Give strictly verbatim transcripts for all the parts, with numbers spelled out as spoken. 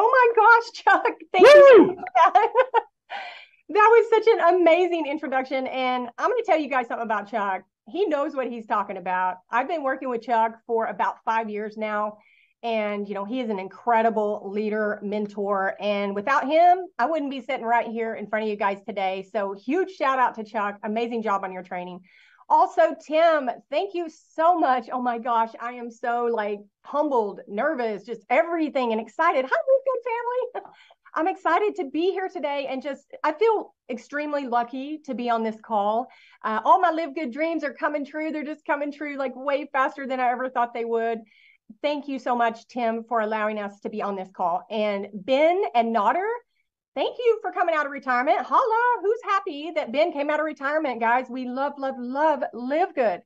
Oh my gosh, Chuck, thank Woo! you. That. That was such an amazing introduction. And I'm going to tell you guys something about Chuck. He knows what he's talking about. I've been working with Chuck for about five years now. And, you know, he is an incredible leader, mentor. And without him, I wouldn't be sitting right here in front of you guys today. So huge shout out to Chuck. Amazing job on your training. Also, Tim, thank you so much. Oh my gosh, I am so like humbled, nervous, just everything and excited. Hi, LiveGood family. I'm excited to be here today and just, I feel extremely lucky to be on this call. Uh, all my LiveGood dreams are coming true. They're just coming true like way faster than I ever thought they would. Thank you so much, Tim, for allowing us to be on this call. And Ben and Nodder, thank you for coming out of retirement. Holla, who's happy that Ben came out of retirement, guys? We love, love, love LiveGood.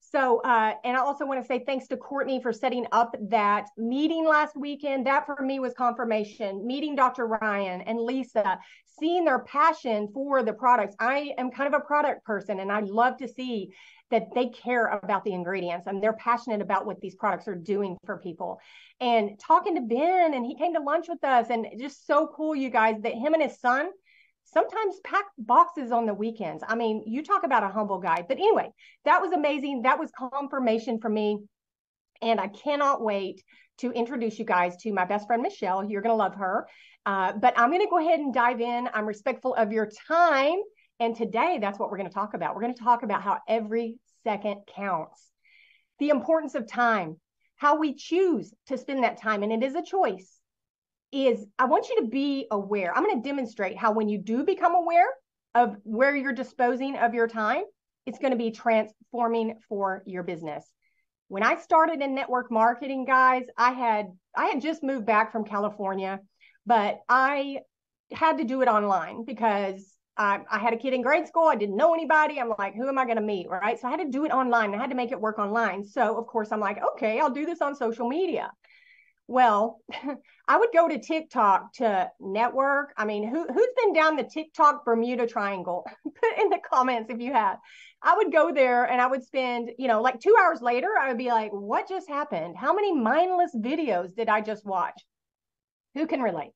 So, uh, and I also want to say thanks to Courtney for setting up that meeting last weekend. That for me was confirmation. Meeting Doctor Ryan and Lisa, seeing their passion for the products. I am kind of a product person, and I love to see that they care about the ingredients and they're passionate about what these products are doing for people. And talking to Ben, and he came to lunch with us, and just so cool, you guys, that him and his son sometimes pack boxes on the weekends. I mean, you talk about a humble guy, but anyway, that was amazing. That was confirmation for me. And I cannot wait to introduce you guys to my best friend, Michelle. You're going to love her, uh, but I'm going to go ahead and dive in. I'm respectful of your time. And today, that's what we're going to talk about. We're going to talk about how every second counts, the importance of time, how we choose to spend that time. And it is a choice. Is I want you to be aware. I'm going to demonstrate how when you do become aware of where you're disposing of your time, it's going to be transforming for your business. When I started in network marketing, guys, I had I had just moved back from California, but I had to do it online because I, I had a kid in grade school. I didn't know anybody. I'm like, who am I going to meet, right? So I had to do it online. I had to make it work online. So of course I'm like, okay, I'll do this on social media. Well, I would go to TikTok to network. I mean, who, who's been down the TikTok Bermuda Triangle? Put in the comments if you have. I would go there and I would spend, you know, like two hours later, I would be like, what just happened? How many mindless videos did I just watch? Who can relate?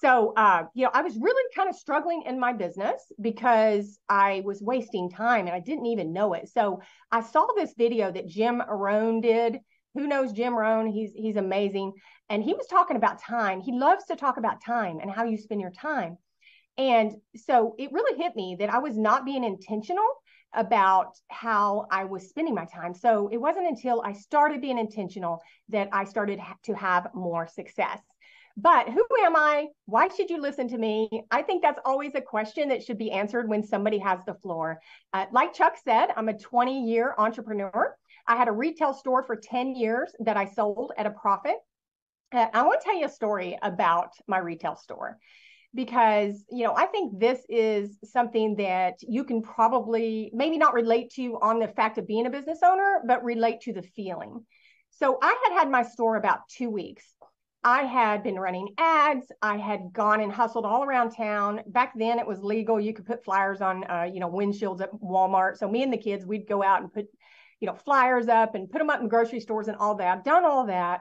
So, uh, you know, I was really kind of struggling in my business because I was wasting time and I didn't even know it. So I saw this video that Jim Rohn did. Who knows Jim Rohn? He's, he's amazing. And he was talking about time. He loves to talk about time and how you spend your time. And so it really hit me that I was not being intentional about how I was spending my time. So it wasn't until I started being intentional that I started ha- to have more success. But who am I? Why should you listen to me? I think that's always a question that should be answered when somebody has the floor. Uh, like Chuck said, I'm a twenty-year entrepreneur. I had a retail store for ten years that I sold at a profit. Uh, I want to tell you a story about my retail store because, you know, I think this is something that you can probably maybe not relate to on the fact of being a business owner, but relate to the feeling. So I had had my store about two weeks. I had been running ads. I had gone and hustled all around town. Back then it was legal. You could put flyers on, uh, you know, windshields at Walmart. So me and the kids, we'd go out and put, you know, flyers up and put them up in grocery stores and all that. I've done all that.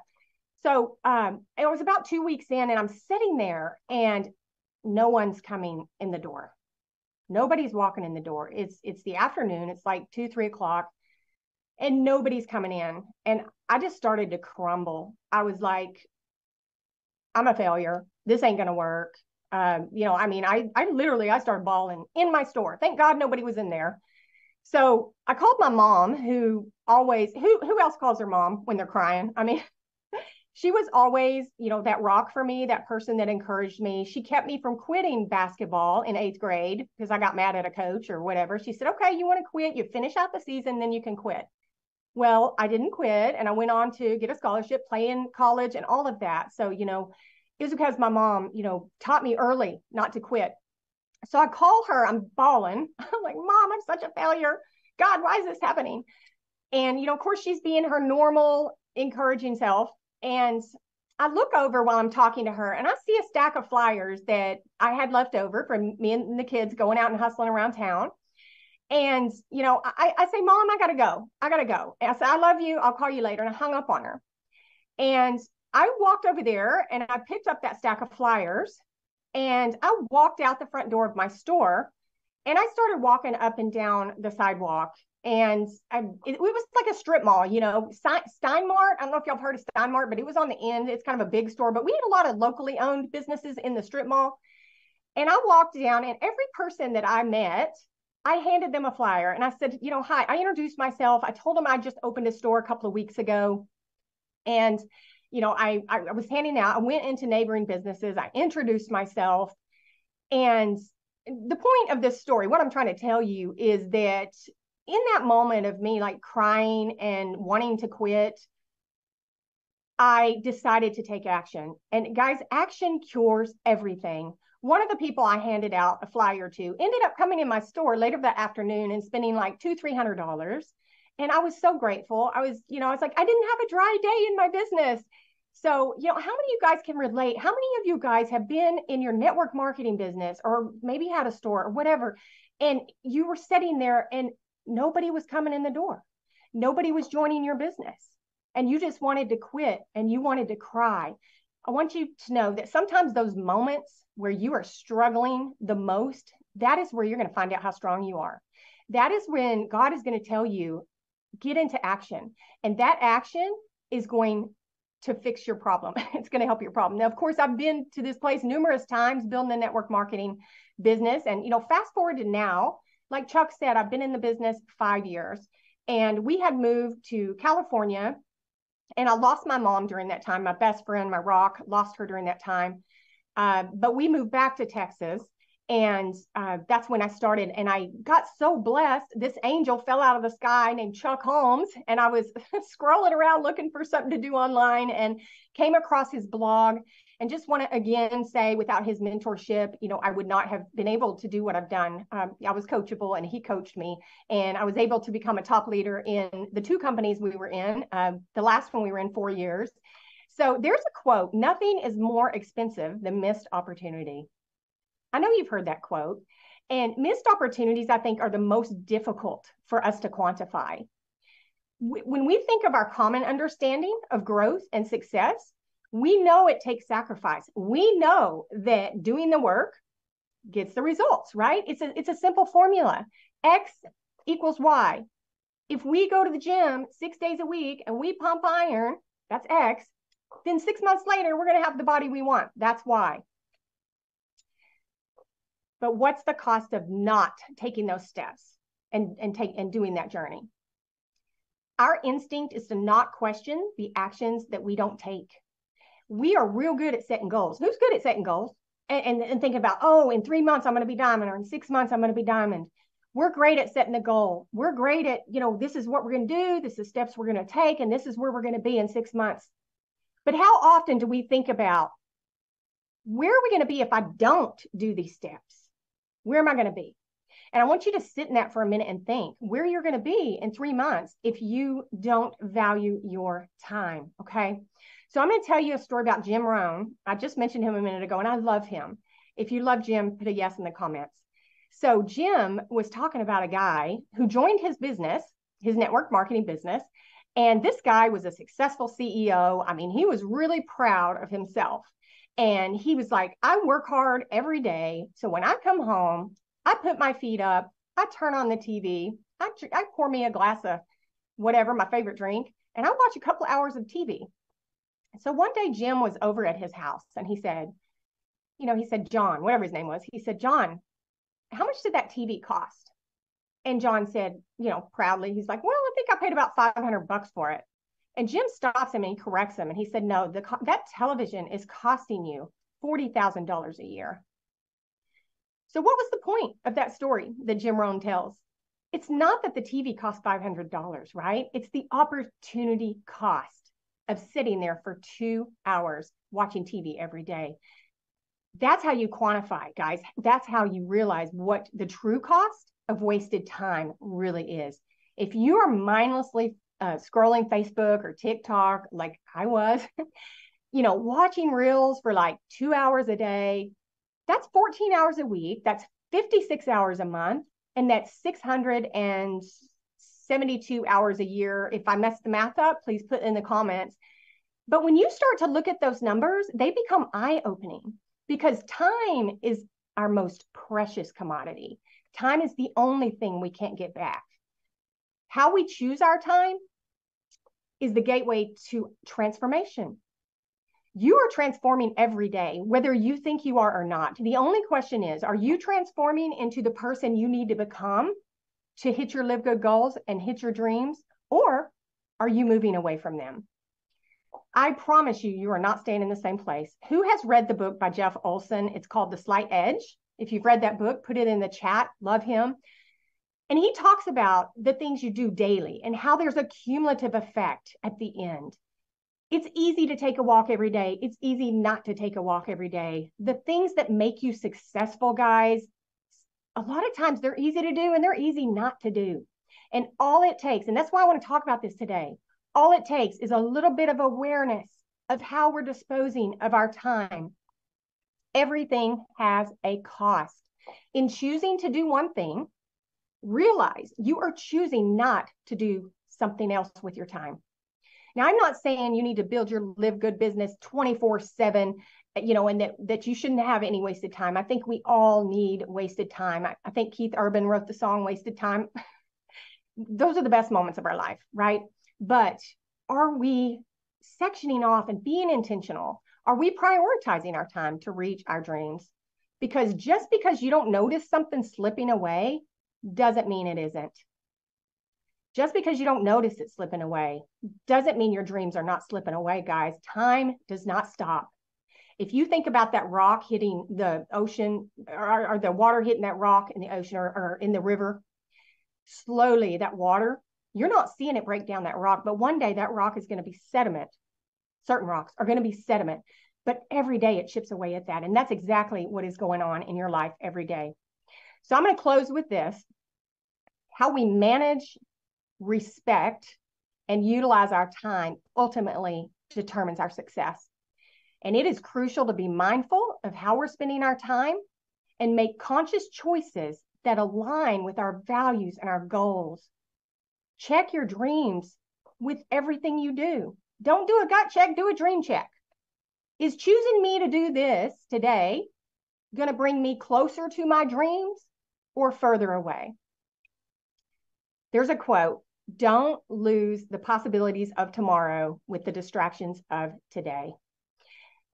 So um, it was about two weeks in and I'm sitting there and no one's coming in the door. Nobody's walking in the door. It's, it's the afternoon. It's like two, three o'clock and nobody's coming in. And I just started to crumble. I was like, I'm a failure. This ain't going to work. Um, you know, I mean, I, I literally, I started bawling in my store. Thank God nobody was in there. So I called my mom who always, who, who else calls her mom when they're crying? I mean, she was always, you know, that rock for me, that person that encouraged me. She kept me from quitting basketball in eighth grade because I got mad at a coach or whatever. She said, okay, you want to quit, you finish out the season, then you can quit. Well, I didn't quit and I went on to get a scholarship, play in college and all of that. So, you know, it was because my mom, you know, taught me early not to quit. So I call her, I'm bawling. I'm like, Mom, I'm such a failure. God, why is this happening? And, you know, of course she's being her normal, encouraging self. And I look over while I'm talking to her and I see a stack of flyers that I had left over from me and the kids going out and hustling around town. And, you know, I, I say, Mom, I got to go. I got to go. And I said, I love you. I'll call you later. And I hung up on her. And I walked over there and I picked up that stack of flyers and I walked out the front door of my store and I started walking up and down the sidewalk. And I, it, it was like a strip mall, you know, Stein Mart. I don't know if y'all have heard of Stein Mart, but it was on the end. It's kind of a big store, but we had a lot of locally owned businesses in the strip mall. And I walked down and every person that I met, I handed them a flyer and I said, you know, hi, I introduced myself. I told them I just opened a store a couple of weeks ago. And, you know, I, I was handing out, I went into neighboring businesses. I introduced myself. And the point of this story, what I'm trying to tell you is that in that moment of me like crying and wanting to quit, I decided to take action. And guys, action cures everything. One of the people I handed out a flyer to ended up coming in my store later that afternoon and spending like two, three hundred dollars. And I was so grateful. I was, you know, I was like, I didn't have a dry day in my business. So, you know, how many of you guys can relate? How many of you guys have been in your network marketing business or maybe had a store or whatever, and you were sitting there and nobody was coming in the door. Nobody was joining your business. And you just wanted to quit and you wanted to cry. I want you to know that sometimes those moments where you are struggling the most, that is where you're going to find out how strong you are. That is when God is going to tell you, get into action. And that action is going to fix your problem. It's going to help your problem. Now, of course, I've been to this place numerous times building a network marketing business. And, you know, fast forward to now, like Chuck said, I've been in the business five years and we had moved to California and I lost my mom during that time. My best friend, my rock, lost her during that time. Uh, but we moved back to Texas and uh, that's when I started and I got so blessed. This angel fell out of the sky named Chuck Holmes and I was scrolling around looking for something to do online and came across his blog. And just want to again say, without his mentorship, you know, I would not have been able to do what I've done. Um, I was coachable, and he coached me, and I was able to become a top leader in the two companies we were in. Um, the last one we were in four years. So there's a quote: "Nothing is more expensive than missed opportunity." I know you've heard that quote, and missed opportunities, I think, are the most difficult for us to quantify. W- when we think of our common understanding of growth and success, we know it takes sacrifice. We know that doing the work gets the results, right? It's a, it's a simple formula. X equals Y. If we go to the gym six days a week and we pump iron, that's X, then six months later, we're going to have the body we want. That's Y. But what's the cost of not taking those steps and, and, take, and doing that journey? Our instinct is to not question the actions that we don't take. We are real good at setting goals. Who's good at setting goals and, and, and thinking about, oh, in three months, I'm going to be diamond, or in six months, I'm going to be diamond. We're great at setting the goal. We're great at, you know, this is what we're going to do. This is the steps we're going to take. And this is where we're going to be in six months. But how often do we think about, where are we going to be if I don't do these steps? Where am I going to be? And I want you to sit in that for a minute and think where you're going to be in three months if you don't value your time. Okay. So I'm going to tell you a story about Jim Rohn. I just mentioned him a minute ago, and I love him. If you love Jim, put a yes in the comments. So Jim was talking about a guy who joined his business, his network marketing business, and this guy was a successful C E O. I mean, he was really proud of himself. And he was like, I work hard every day. So when I come home, I put my feet up, I turn on the T V, I, I pour me a glass of whatever, my favorite drink, and I watch a couple hours of T V. So one day Jim was over at his house and he said, you know, he said, John, whatever his name was, he said, John, how much did that T V cost? And John said, you know, proudly, he's like, well, I think I paid about five hundred bucks for it. And Jim stops him and he corrects him. And he said, no, the, that television is costing you forty thousand dollars a year. So what was the point of that story that Jim Rohn tells? It's not that the T V cost five hundred dollars, right? It's the opportunity cost of sitting there for two hours watching T V every day. That's how you quantify, guys. That's how you realize what the true cost of wasted time really is. If you are mindlessly uh, scrolling Facebook or TikTok, like I was, you know, watching reels for like two hours a day, that's fourteen hours a week, that's fifty-six hours a month, and that's six hundred seventy-two hours a year. If I mess the math up, please put in the comments. But when you start to look at those numbers, they become eye-opening, because time is our most precious commodity. Time is the only thing we can't get back. How we choose our time is the gateway to transformation. You are transforming every day, whether you think you are or not. The only question is, are you transforming into the person you need to become to hit your Live Good goals and hit your dreams? Or are you moving away from them? I promise you, you are not staying in the same place. Who has read the book by Jeff Olson? It's called The Slight Edge. If you've read that book, put it in the chat. Love him. And he talks about the things you do daily and how there's a cumulative effect at the end. It's easy to take a walk every day. It's easy not to take a walk every day. The things that make you successful, guys, a lot of times they're easy to do and they're easy not to do. And all it takes, and that's why I want to talk about this today, all it takes is a little bit of awareness of how we're disposing of our time. Everything has a cost. In choosing to do one thing, realize you are choosing not to do something else with your time. Now, I'm not saying you need to build your Live Good business twenty-four seven, you know, and that, that you shouldn't have any wasted time. I think we all need wasted time. I, I think Keith Urban wrote the song Wasted Time. Those are the best moments of our life, right? But are we sectioning off and being intentional? Are we prioritizing our time to reach our dreams? Because just because you don't notice something slipping away doesn't mean it isn't. Just because you don't notice it slipping away doesn't mean your dreams are not slipping away, guys. Time does not stop. If you think about that rock hitting the ocean, or, or the water hitting that rock in the ocean, or, or in the river, slowly that water, you're not seeing it break down that rock, but one day that rock is going to be sediment. Certain rocks are going to be sediment, but every day it chips away at that. And that's exactly what is going on in your life every day. So I'm going to close with this: how we manage, respect, and utilize our time ultimately determines our success. And it is crucial to be mindful of how we're spending our time and make conscious choices that align with our values and our goals. Check your dreams with everything you do. Don't do a gut check, do a dream check. Is choosing me to do this today going to bring me closer to my dreams or further away? There's a quote: don't lose the possibilities of tomorrow with the distractions of today.